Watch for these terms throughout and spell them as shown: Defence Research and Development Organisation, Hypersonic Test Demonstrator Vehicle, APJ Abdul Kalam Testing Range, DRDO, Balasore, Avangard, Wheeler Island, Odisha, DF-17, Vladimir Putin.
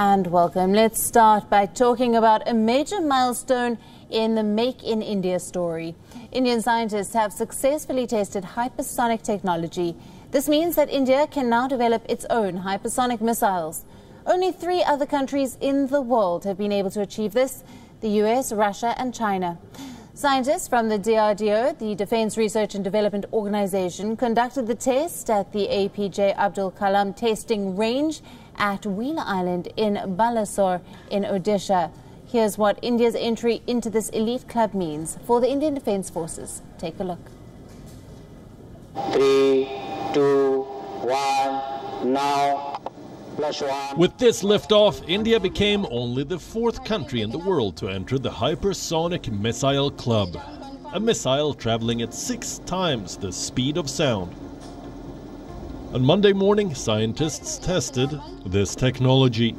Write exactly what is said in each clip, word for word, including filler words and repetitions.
and welcome. Let's start by talking about a major milestone in the Make in India story. Indian scientists have successfully tested hypersonic technology. This means that India can now develop its own hypersonic missiles. Only three other countries in the world have been able to achieve this: the U S, Russia and China. Scientists from the D R D O, the Defense Research and Development Organization, conducted the test at the A P J Abdul Kalam Testing Range at Wheeler Island in Balasore in Odisha. Here's what India's entry into this elite club means for the Indian Defense Forces. Take a look. Three, two, one, now. With this liftoff, India became only the fourth country in the world to enter the Hypersonic Missile Club, a missile traveling at six times the speed of sound. On Monday morning, scientists tested this technology.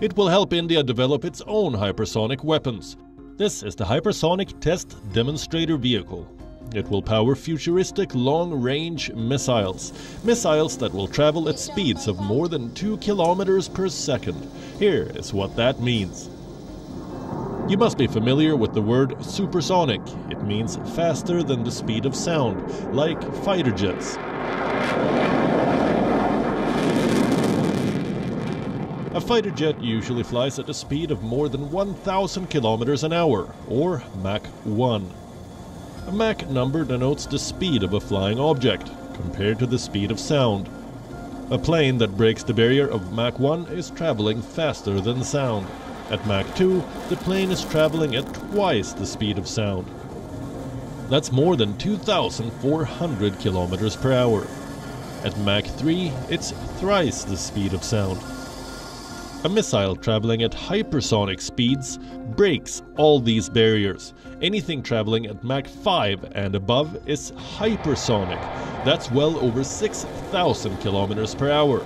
It will help India develop its own hypersonic weapons. This is the Hypersonic Test Demonstrator Vehicle. It will power futuristic long-range missiles, missiles that will travel at speeds of more than two kilometers per second. Here is what that means. You must be familiar with the word supersonic. It means faster than the speed of sound, like fighter jets. A fighter jet usually flies at a speed of more than one thousand kilometers an hour, or Mach one. A Mach number denotes the speed of a flying object, compared to the speed of sound. A plane that breaks the barrier of Mach one is traveling faster than sound. At Mach two, the plane is traveling at twice the speed of sound. That's more than two thousand four hundred kilometers per hour. At Mach three, it's thrice the speed of sound. A missile traveling at hypersonic speeds breaks all these barriers. Anything traveling at Mach five and above is hypersonic. That's well over six thousand kilometers per hour.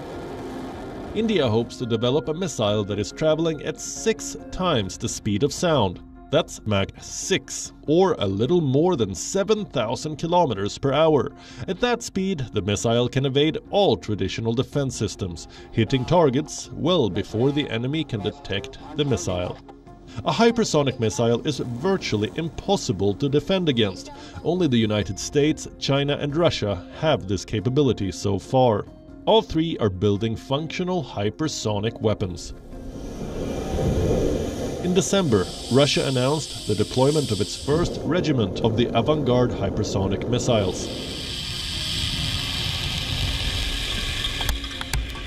India hopes to develop a missile that is traveling at six times the speed of sound. That's Mach six, or a little more than seven thousand kilometers per hour. At that speed, the missile can evade all traditional defense systems, hitting targets well before the enemy can detect the missile. A hypersonic missile is virtually impossible to defend against. Only the United States, China and Russia have this capability so far. All three are building functional hypersonic weapons. In December, Russia announced the deployment of its first regiment of the Avangard hypersonic missiles.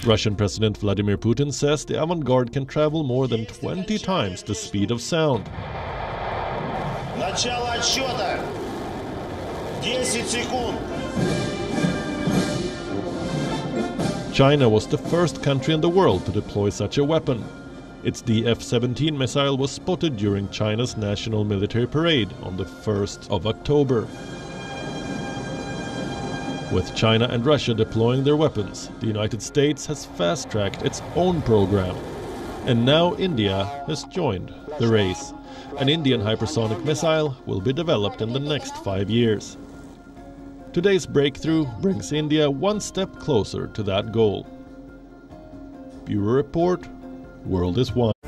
Russian President Vladimir Putin says the Avangard can travel more than twenty times the speed of sound. China was the first country in the world to deploy such a weapon. Its D F seventeen missile was spotted during China's National Military Parade on the first of October. With China and Russia deploying their weapons, the United States has fast-tracked its own program. And now India has joined the race. An Indian hypersonic missile will be developed in the next five years. Today's breakthrough brings India one step closer to that goal. Bureau Report, World is One.